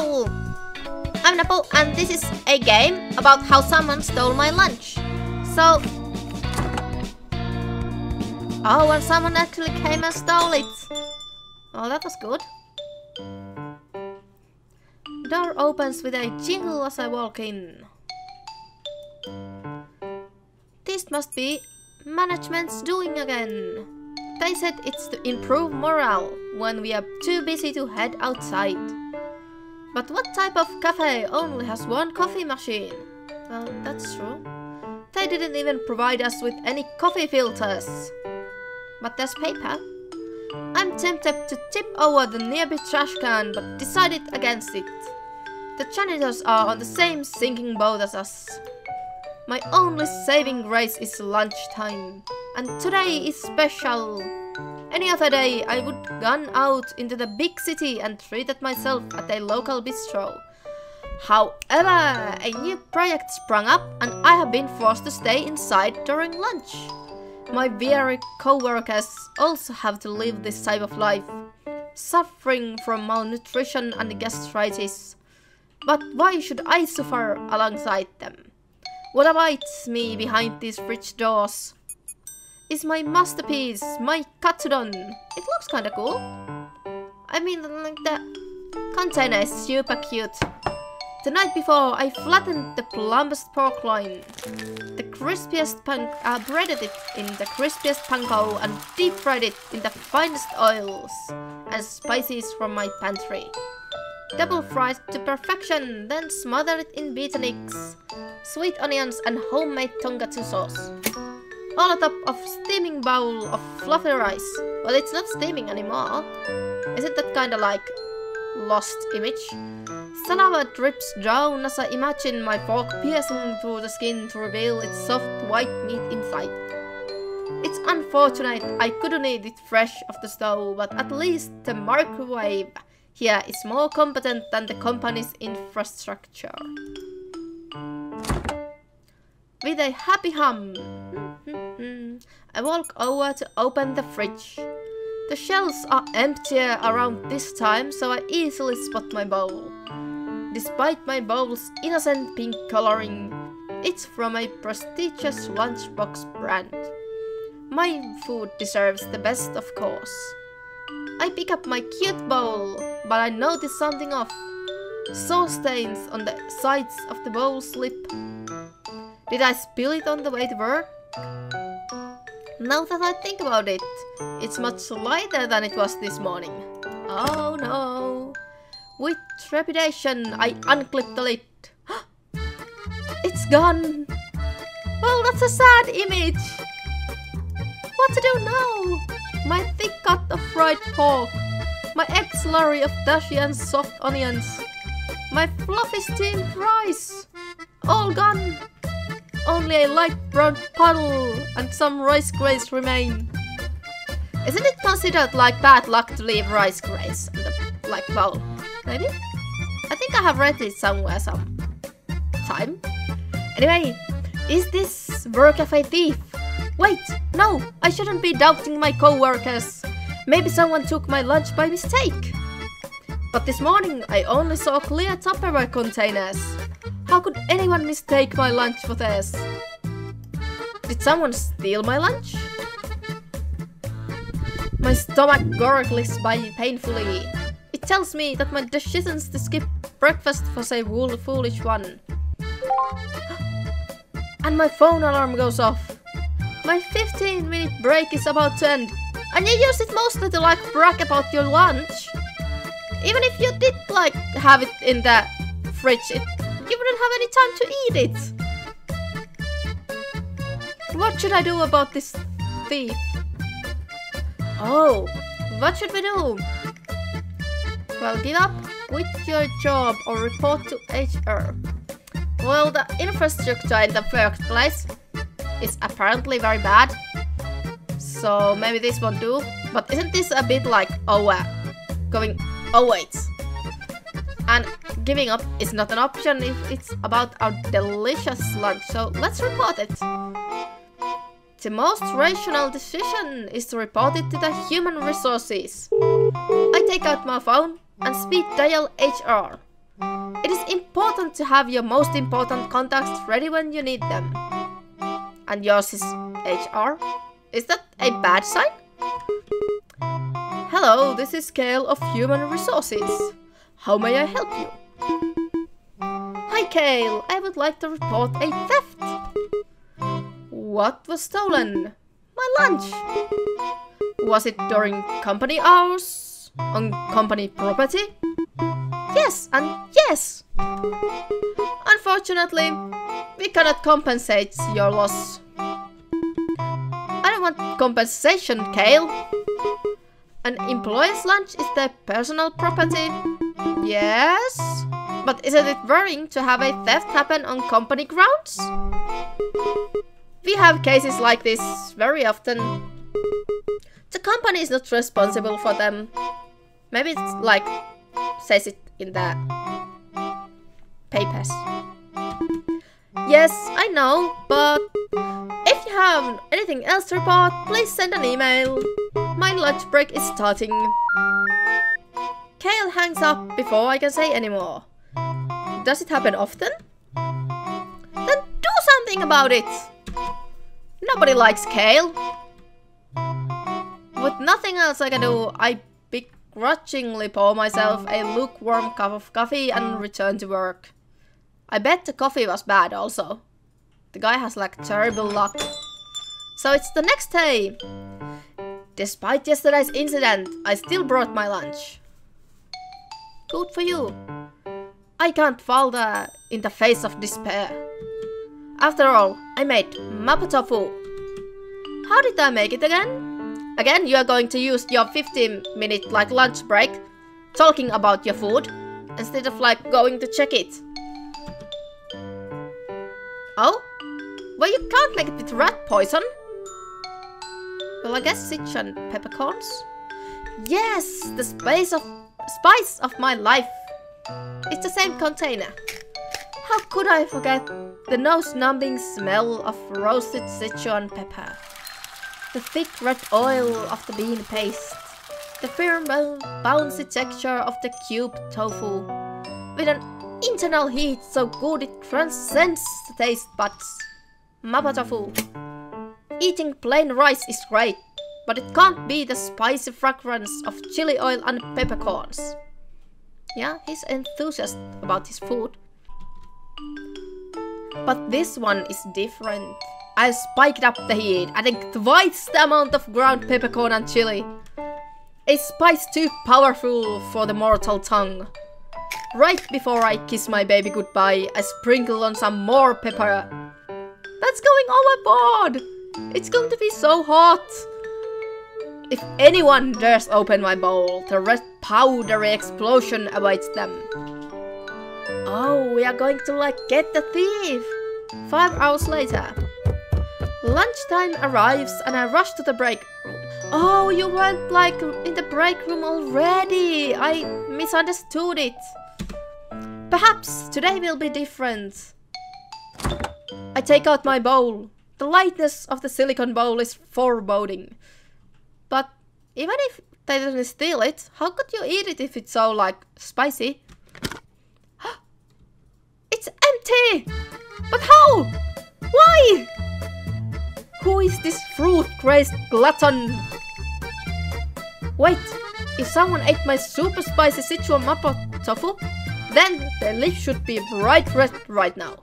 Wow! I'm Napo, and this is a game about how someone stole my lunch. So... oh, and someone actually came and stole it. Well, that was good. Door opens with a jingle as I walk in. This must be management's doing again. They said it's to improve morale when we are too busy to head outside. But what type of cafe only has one coffee machine? Well, that's true. They didn't even provide us with any coffee filters. But there's paper. I'm tempted to tip over the nearby trash can, but decided against it. The janitors are on the same sinking boat as us. My only saving grace is lunchtime, and today is special. Any other day, I would gun out into the big city and treat myself at a local bistro. However, a new project sprung up and I have been forced to stay inside during lunch. My weary co-workers also have to live this type of life, suffering from malnutrition and gastritis. But why should I suffer alongside them? What awaits me behind these fridge doors? Is my masterpiece, my katsudon. It looks kinda cool. I mean, like, the container is super cute. The night before, I flattened the plumpest pork loin, the crispiest breaded it in the crispiest panko and deep fried it in the finest oils and spices from my pantry. Double fried to perfection, then smothered it in beaten eggs, sweet onions and homemade tonkatsu sauce. All on top of steaming bowl of fluffy rice. Well, it's not steaming anymore. Isn't that kinda like lost image? Saliva drips down as I imagine my fork piercing through the skin to reveal its soft white meat inside. It's unfortunate I couldn't eat it fresh off the stove, but at least the microwave here is more competent than the company's infrastructure. With a happy hum, I walk over to open the fridge. The shelves are emptier around this time, so I easily spot my bowl. Despite my bowl's innocent pink coloring, it's from a prestigious lunchbox brand. My food deserves the best, of course. I pick up my cute bowl, but I notice something off. Sauce stains on the sides of the bowl's lip. Did I spill it on the way to work? Now that I think about it, it's much lighter than it was this morning. Oh no! With trepidation, I unclip the lid. It's gone! Well, that's a sad image! What to do now? My thick cut of fried pork, my egg slurry of dashi and soft onions, my fluffy steamed rice, all gone. Only a light brown puddle and some rice grains remain. Isn't it considered like bad luck to leave rice grains in the black bowl? Maybe? I think I have read it somewhere sometime. Anyway, is this work of a thief? Wait, no, I shouldn't be doubting my co-workers. Maybe someone took my lunch by mistake. But this morning I only saw clear Tupperware containers. How could anyone mistake my lunch for theirs? Did someone steal my lunch? My stomach gurgles painfully. It tells me that my decisions to skip breakfast was a foolish one. And my phone alarm goes off. My 15-minute break is about to end, and you use it mostly to like brag about your lunch. Even if you did like have it in the fridge, you wouldn't have any time to eat it. What should I do about this thief? Oh, what should we do? Well, give up with your job or report to HR. Well, the infrastructure in the workplace is apparently very bad, so maybe this won't do. But isn't this a bit like, oh well, going, oh wait, and giving up is not an option if it's about our delicious lunch, so let's report it. The most rational decision is to report it to the human resources. I take out my phone and speed dial HR. It is important to have your most important contacts ready when you need them. And yours is HR? Is that a bad sign? Hello, this is Cyle of Human Resources. How may I help you? Hi Cyle, I would like to report a theft. What was stolen? My lunch. Was it during company hours? On company property? Yes and yes. Unfortunately, we cannot compensate your loss. I don't want compensation, Cyle. An employee's lunch is their personal property. Yes? But isn't it worrying to have a theft happen on company grounds? We have cases like this very often. The company is not responsible for them. Maybe it's like says it in the papers. Yes, I know, but if you have anything else to report, please send an email. My lunch break is starting. Cyle hangs up before I can say any more. Does it happen often? Then do something about it! Nobody likes Cyle. With nothing else I can do, I begrudgingly pour myself a lukewarm cup of coffee and return to work. I bet the coffee was bad also. The guy has like terrible luck. So it's the next day. Despite yesterday's incident, I still brought my lunch. Good for you. I can't falter in the face of despair. After all, I made Mapo Tofu. How did I make it again? Again, you are going to use your 15-minute like lunch break talking about your food instead of like going to check it. Oh? Well, you can't make it with rat poison. Well, I guess Sichuan peppercorns. Yes, the spice of my life. It's the same container. How could I forget the nose-numbing smell of roasted Sichuan pepper, the thick red oil of the bean paste, the firm, bouncy texture of the cubed tofu, with an internal heat so good it transcends the taste buds. Mapo tofu. Eating plain rice is great, but it can't be the spicy fragrance of chili oil and peppercorns. Yeah, he's enthusiastic about his food. But this one is different. I spiked up the heat, I think twice the amount of ground peppercorn and chili. A spice too powerful for the mortal tongue. Right before I kiss my baby goodbye, I sprinkle on some more pepper. That's going overboard! It's going to be so hot! If anyone dares open my bowl, the red powdery explosion awaits them. Oh, we are going to like get the thief! 5 hours later. Lunchtime arrives and I rush to the break room. Oh, you weren't like in the break room already! I misunderstood it. Perhaps today will be different. I take out my bowl. The lightness of the silicone bowl is foreboding. But even if they didn't steal it, how could you eat it if it's so, like, spicy? It's empty! But how? Why? Who is this fruit-crazed glutton? Wait, if someone ate my super spicy Sichuan Mapo Tofu, then their lips should be bright red right now.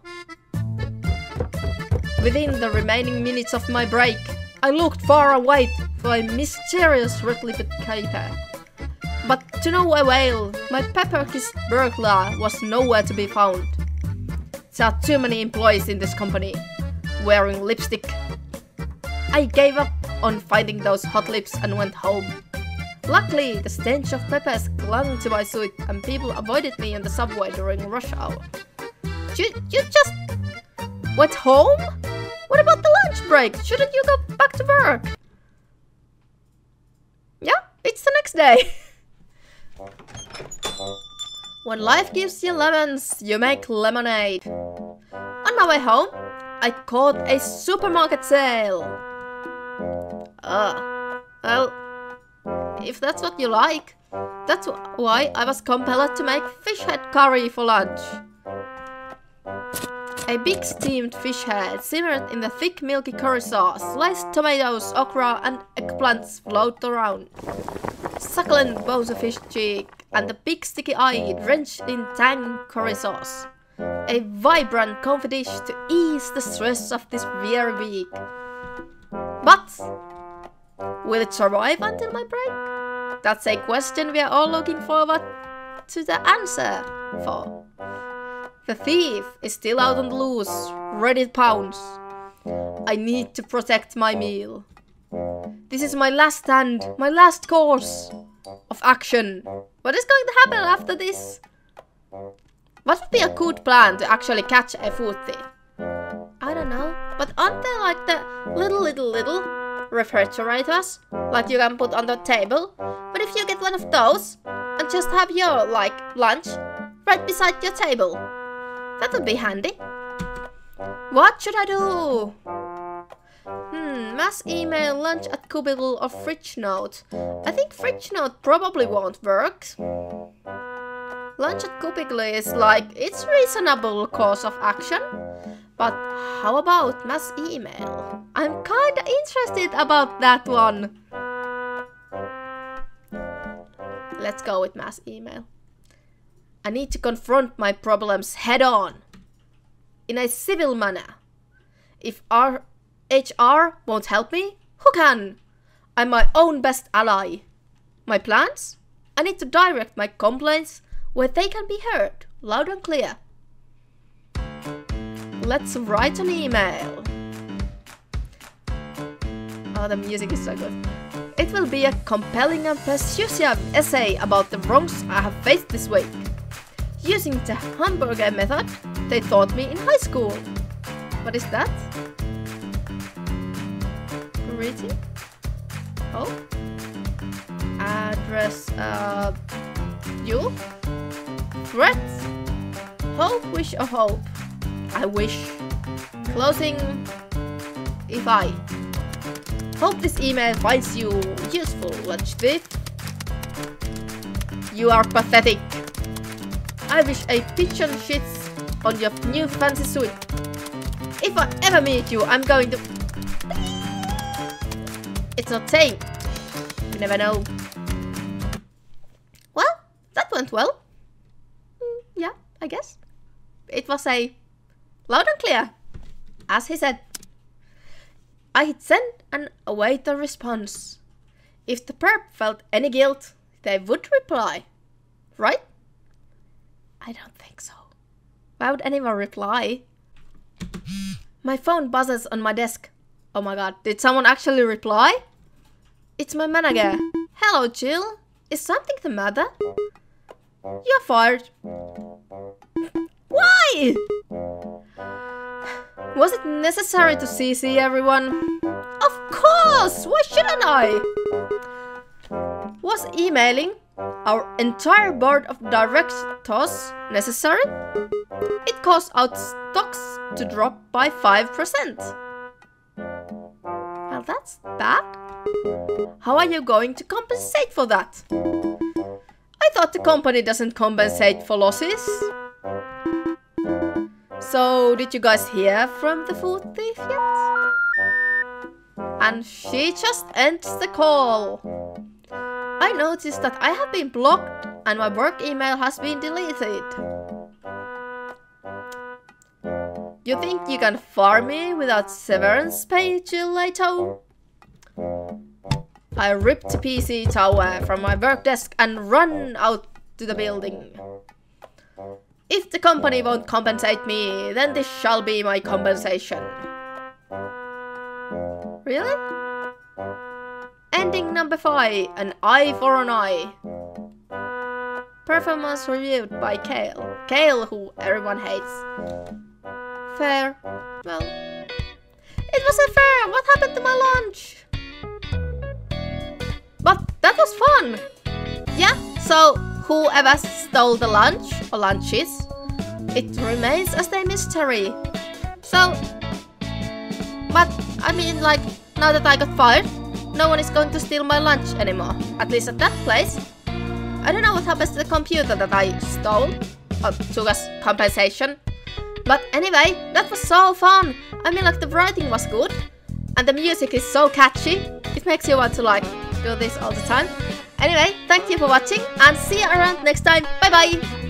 Within the remaining minutes of my break, I looked far away for a mysterious red-lipped caper. But to no avail, my pepper-kissed burglar was nowhere to be found. There are too many employees in this company, wearing lipstick. I gave up on fighting those hot lips and went home. Luckily, the stench of peppers clung to my suit and people avoided me on the subway during rush hour. You just went home? What about the lunch break? Shouldn't you go back to work? Yeah, it's the next day. When life gives you lemons, you make lemonade. On my way home, I caught a supermarket sale. Well, if that's what you like. That's why I was compelled to make fish head curry for lunch. A big steamed fish head simmered in the thick milky curry sauce, sliced tomatoes, okra and eggplants floated around. Succulent bowfish cheek and the big sticky eye drenched in tang curry sauce. A vibrant comfort dish to ease the stress of this weary week. But will it survive until my break? That's a question we are all looking forward to the answer for. The thief is still out on the loose, ready to pounce. I need to protect my meal. This is my last stand, my last course of action. What is going to happen after this? What would be a good plan to actually catch a food thief? I don't know, but aren't there like the little refrigerators? Like you can put on the table? But if you get one of those and just have your, like, lunch right beside your table. That would be handy. What should I do? Mass email lunch at cubicle of fridge note. I think fridge note probably won't work. Lunch at cubicle is like, it's reasonable course of action. But how about mass email? I'm kinda interested about that one. Let's go with mass email. I need to confront my problems head-on, in a civil manner. If HR won't help me, who can? I'm my own best ally. My plans? I need to direct my complaints where they can be heard, loud and clear. Let's write an email. Oh, the music is so good. It will be a compelling and persuasive essay about the wrongs I have faced this week. Using the hamburger method they taught me in high school. What is that? Greeting? Oh. Address, you? Threat? Hope, wish or hope? I wish. Closing. If I. Hope this email finds you useful, lunch thief. You are pathetic. I wish a pigeon shits on your new fancy suit. If I ever meet you, I'm going to... It's not saying. You never know. Well, that went well. Yeah, I guess. It was a loud and clear, as he said. I hit send and await a response. If the perp felt any guilt, they would reply. Right? I don't think so. Why would anyone reply? My phone buzzes on my desk. Oh my god, did someone actually reply? It's my manager. Hello, Jill. Is something the matter? You're fired. Why? Was it necessary to CC everyone? Of course! Why shouldn't I? Was emailing our entire board of directors necessary? It caused our stocks to drop by 5%. Well, that's bad. How are you going to compensate for that? I thought the company doesn't compensate for losses. So, did you guys hear from the food thief yet? And she just ends the call. I noticed that I have been blocked and my work email has been deleted. You think you can fire me without severance pay, Jill Leto? I ripped the PC tower from my work desk and run out to the building. If the company won't compensate me, then this shall be my compensation. Really? Ending number 5, an eye for an eye. Performance reviewed by Cyle. Cyle, who everyone hates. Fair. Well, it wasn't fair! What happened to my lunch? But that was fun! Yeah, so whoever stole the lunch, or lunches, it remains as a mystery. So, but I mean, like, now that I got fired, no one is going to steal my lunch anymore, at least at that place. I don't know what happens to the computer that I stole, or took as compensation. But anyway, that was so fun! I mean, like, the writing was good, and the music is so catchy, it makes you want to, like, do this all the time. Anyway, thank you for watching, and see you around next time, bye bye!